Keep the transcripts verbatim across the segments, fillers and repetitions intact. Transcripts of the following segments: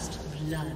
First blood.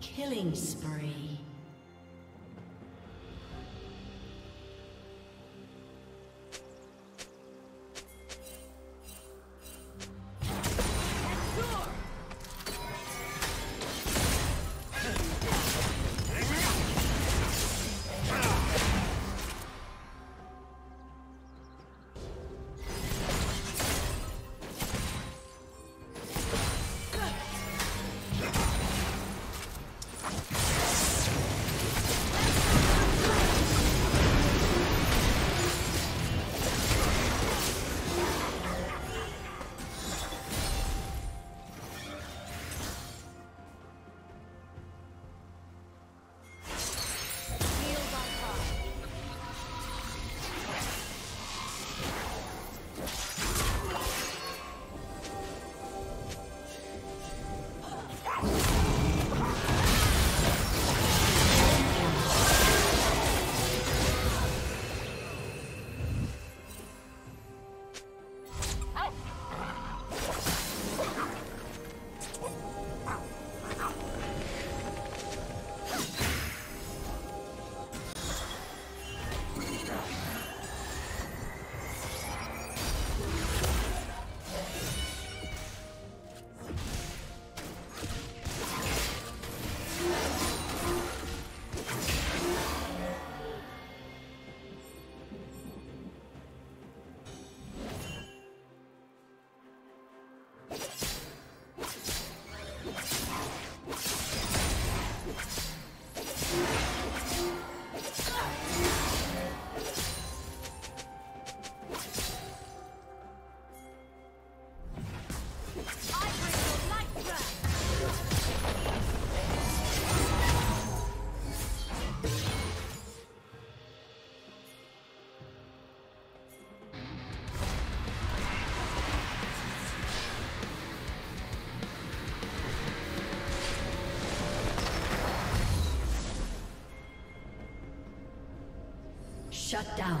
Killing spree. Shut down.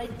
Red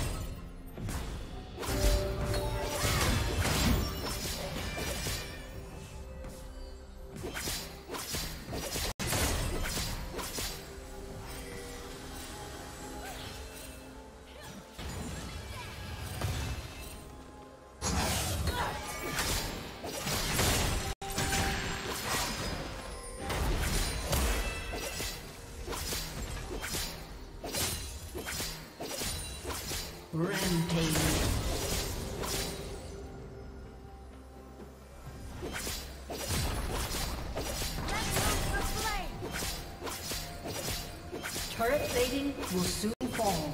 Rampage. Turret plating will soon fall.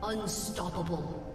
Unstoppable.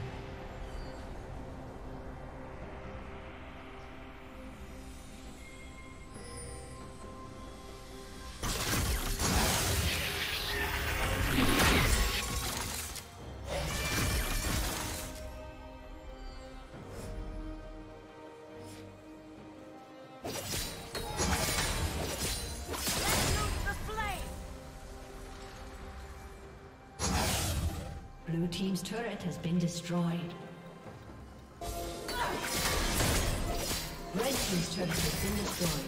Blue team's turret has been destroyed. Red team's turret has been destroyed.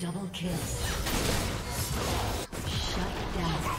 Double kill. Shut down.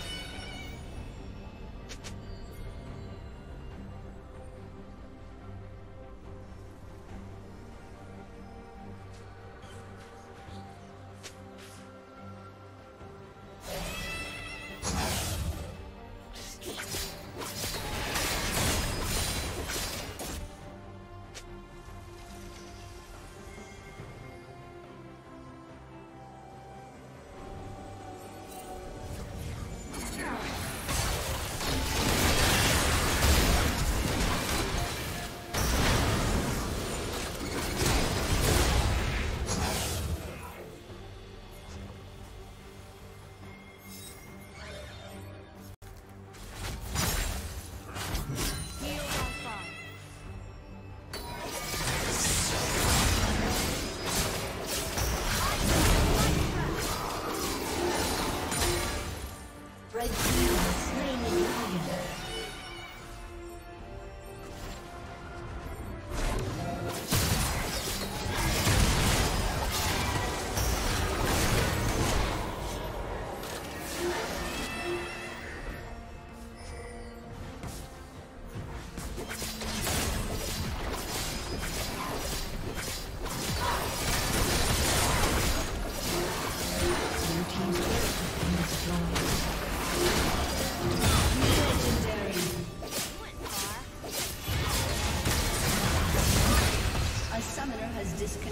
Disconnected.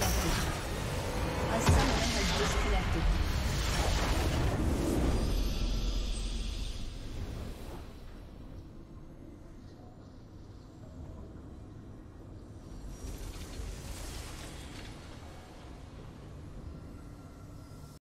A summoner has disconnected.